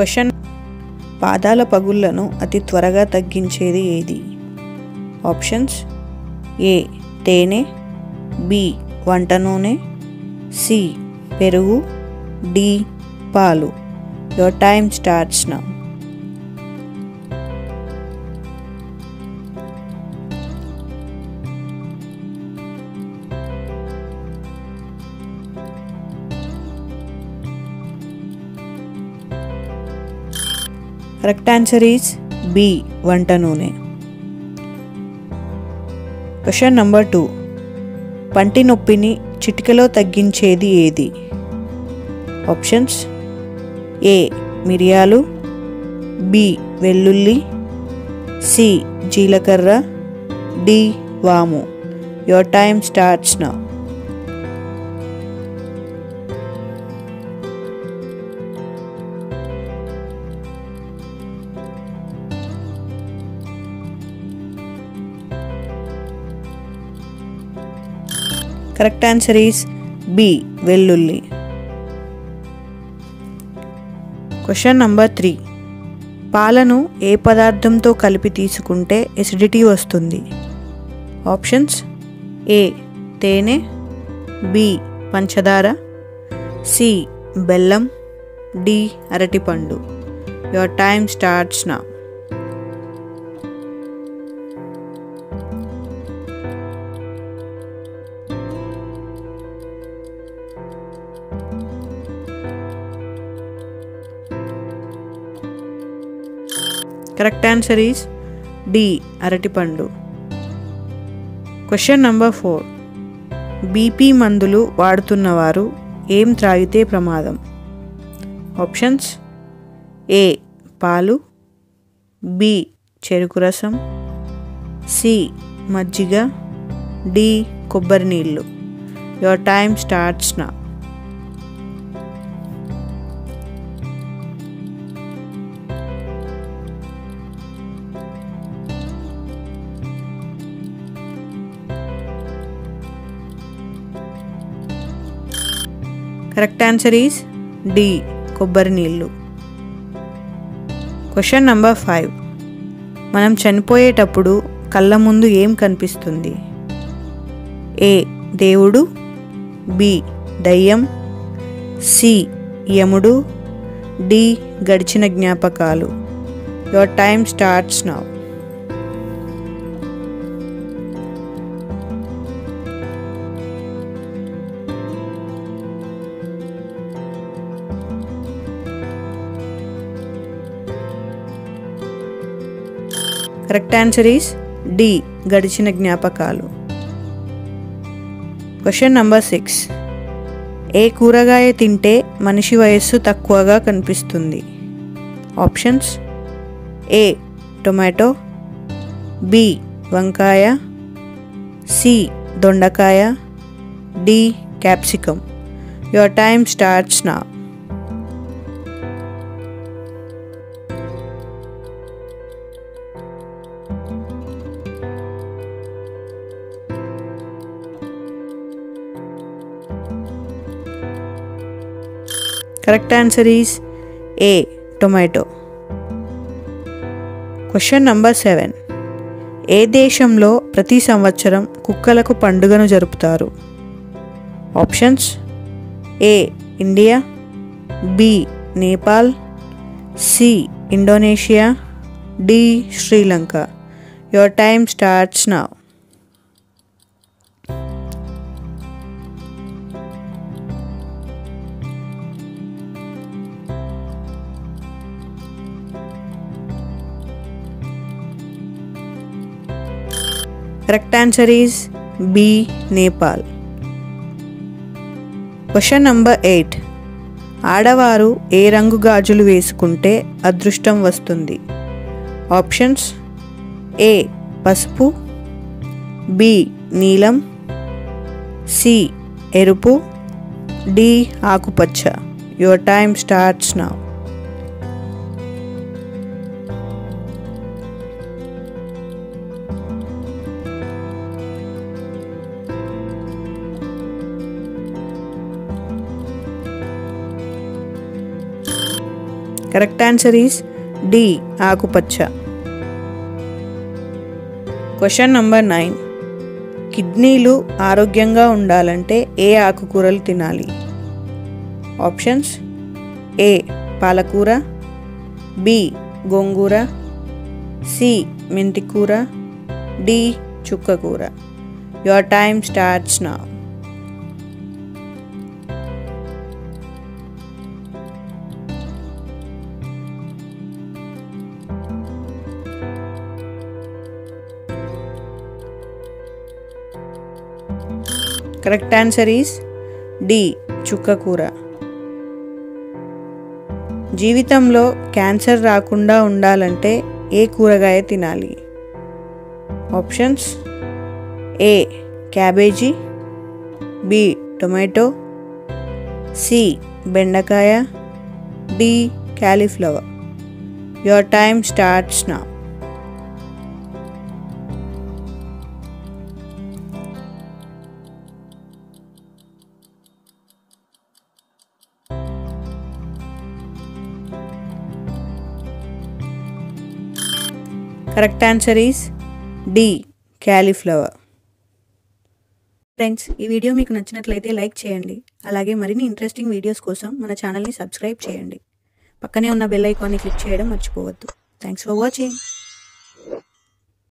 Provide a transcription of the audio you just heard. Question, పాదాల పగుళ్లను అతి త్వరగా తగ్గించేది ఏది? ఆప్షన్స్: ఏ తేనె, బి వంట నూనె, సి పెరుగు, డి పాలు. Your time starts now. Correct answer is B. Vanta Nune. Question number 2. Panti noppini చిటికలో తగ్గించేది ఏది? ఆప్షన్స్: ఏ మిరియాలు, బి వెల్లుల్లి, సి జీలకర్ర, డి వాము. Your time starts now. Correct answer is B. Vellulli. Question number 3. పాలను ఏ పదార్థంతో కలిపి తీసుకుంటే ఎసిడిటీ వస్తుంది? ఆప్షన్స్: ఏ తేనె, బి పంచదార, సి బెల్లం, డి అరటిపండు. Your time starts now. Correct answer is D. అరటిపండు. Question number 4. BP మందులు వాడుతున్నవారు ఏం త్రాగితే ప్రమాదం? Options: A. పాలు, B. చెరుకు రసం, C. మజ్జిగ, D. కొబ్బరి నీళ్ళు. Your time starts now. Correct answer is D. కొబ్బరి నీళ్ళు. Question number 5. మనం చనిపోయేటప్పుడు కళ్ళ ముందు ఏం కనిపిస్తుంది? A. దేవుడు, B. దయ్యం, C. యముడు, D. గడిచిన జ్ఞాపకాలు. Your time starts now. Correct answer is D. గడిచిన జ్ఞాపకాలు. Question number 6. ఏ కూరగాయ తింటే మనిషి వయస్సు తక్కువగా కనిపిస్తుంది? Options: A. Tomato, B. వంకాయ, C. దొండకాయ, D. Capsicum. Your time starts now. Correct answer is A. టొమాటో. Question number 7. ఏ దేశంలో ప్రతి సంవత్సరం కుక్కలకు పండుగను జరుపుతారు? Options: A. India, B. Nepal, C. Indonesia, D. Sri Lanka. Your time starts now. Correct answer is B. Nepal. Question number 8. ఆడవారు ఏ రంగు గాజులు వేసుకుంటే అదృష్టం వస్తుంది? Options: A. పసుపు, B. నీలం, C. ఎరుపు, D. ఆకుపచ్చ. Your time starts now. Correct answer is D. Akupacha. Question number 9. కిడ్నీలు ఆరోగ్యంగా ఉండాలంటే ఏ ఆకుకూరలు తినాలి? Options A. పాలకూర, B. గోంగూర, C. మెంతికూర, D. చుక్కకూర. Your time starts now. Correct answer is D. చుక్కకూర. జీవితంలో క్యాన్సర్ రాకుండా ఉండాలంటే ఏ కూరగాయ తినాలి? Options A. Cabbage, B. Tomato, C. బెండకాయ, D. Cauliflower. Your time starts now. Correct answer is D. Cauliflower. Friends, ఈ వీడియో మీకు నచ్చినట్లయితే లైక్ చేయండి. అలాగే మరిన్ని ఇంట్రెస్టింగ్ వీడియోస్ కోసం మన ఛానల్ని సబ్స్క్రైబ్ చేయండి. పక్కనే ఉన్న బెల్ ఐకాన్ని క్లిక్ చేయడం మర్చిపోవద్దు. Thanks for watching.